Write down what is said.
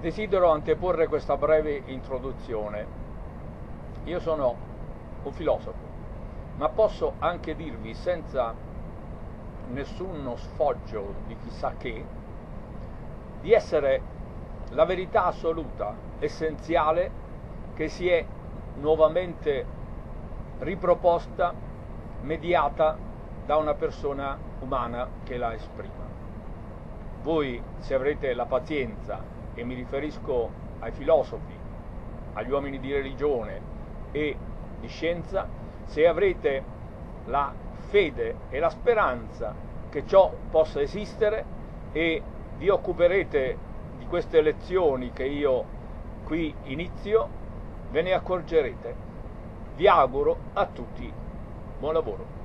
desidero anteporre questa breve introduzione. Io sono un filosofo, ma posso anche dirvi senza nessuno sfoggio di chissà che, di essere la verità assoluta, essenziale, che si è nuovamente riproposta, mediata da una persona umana che la esprima. Voi, se avrete la pazienza, e mi riferisco ai filosofi, agli uomini di religione e di scienza, se avrete la fede e la speranza che ciò possa esistere e vi occuperete di queste lezioni che io qui inizio, ve ne accorgerete. Vi auguro a tutti buon lavoro.